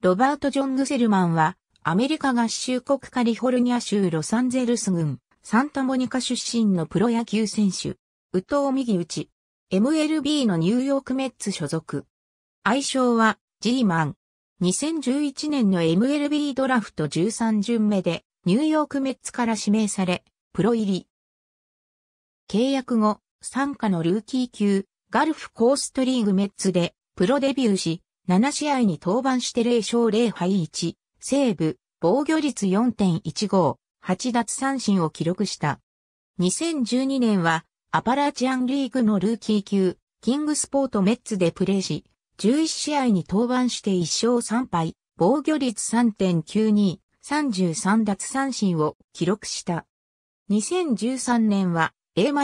ロバート・ジョン・グセルマンは、アメリカ合衆国カリフォルニア州ロサンゼルス郡、サンタモニカ出身のプロ野球選手、右投右打ち、MLB のニューヨークメッツ所属。愛称は、ジーマン。2011年の MLB ドラフト13巡目で、ニューヨークメッツから指名され、プロ入り。契約後、傘下のルーキー級、ガルフコーストリーグメッツで、プロデビューし、7試合に登板して0勝0敗1、セーブ、防御率 4.15、8奪三振を記録した。2012年はアパラチアンリーグのルーキー級、キングスポートメッツでプレーし、11試合に登板して1勝3敗、防御率 3.92、33奪三振を記録した。2013年は A-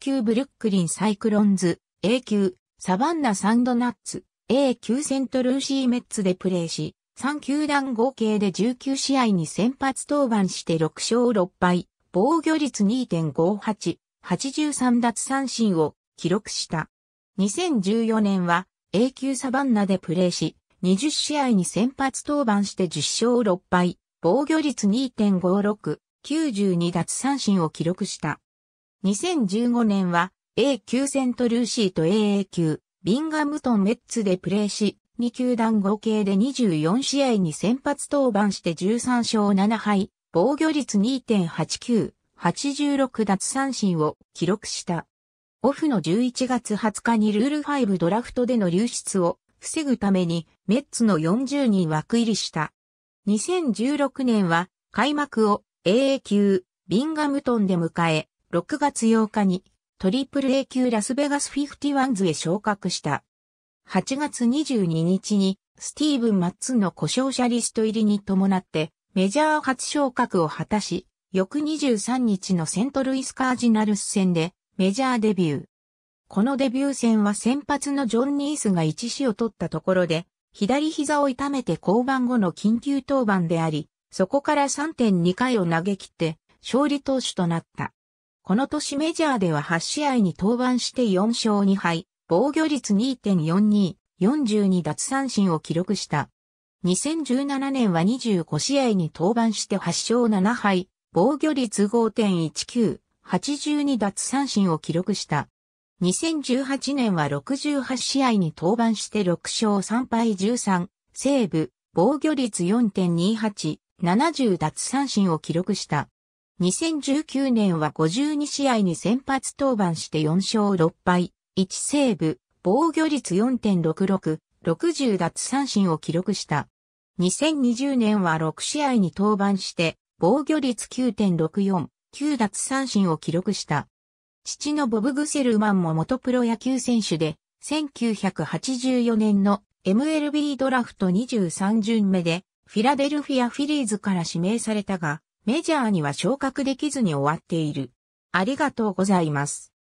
級ブルックリンサイクロンズ、A 級、サバンナサンドナッツ。A 級セントルーシーメッツでプレーし、3球団合計で19試合に先発登板して6勝6敗、防御率 2.58、83奪三振を記録した。2014年は A 級サバンナでプレーし、20試合に先発登板して10勝6敗、防御率 2.56、92奪三振を記録した。2015年は A 級セントルーシーと AA 級。ビンガムトンメッツでプレーし、2球団合計で24試合に先発登板して13勝7敗、防御率 2.89、86奪三振を記録した。オフの11月20日にルール5ドラフトでの流出を防ぐためにメッツの40人枠入りした。2016年は開幕を AA 級ビンガムトンで迎え、6月8日にAAA 級ラスベガス51へ昇格した。8月22日にスティーブン・マッツの故障者リスト入りに伴ってメジャー初昇格を果たし、翌23日のセントルイスカージナルス戦でメジャーデビュー。このデビュー戦は先発のジョン・ニースが1死を取ったところで、左膝を痛めて降板後の緊急登板であり、そこから 3.2 回を投げ切って勝利投手となった。この年メジャーでは8試合に登板して4勝2敗、防御率 2.42、42奪三振を記録した。2017年は25試合に登板して8勝7敗、防御率 5.19、82奪三振を記録した。2018年は68試合に登板して6勝3敗13、セーブ、防御率 4.28、70奪三振を記録した。2019年は52試合に先発登板して4勝6敗、1セーブ、防御率 4.66、60奪三振を記録した。2020年は6試合に登板して、防御率 9.64、9奪三振を記録した。父のボブ・グセルマンも元プロ野球選手で、1984年の MLB ドラフト23巡目で、フィラデルフィア・フィリーズから指名されたが、メジャーには昇格できずに終わっている。ありがとうございます。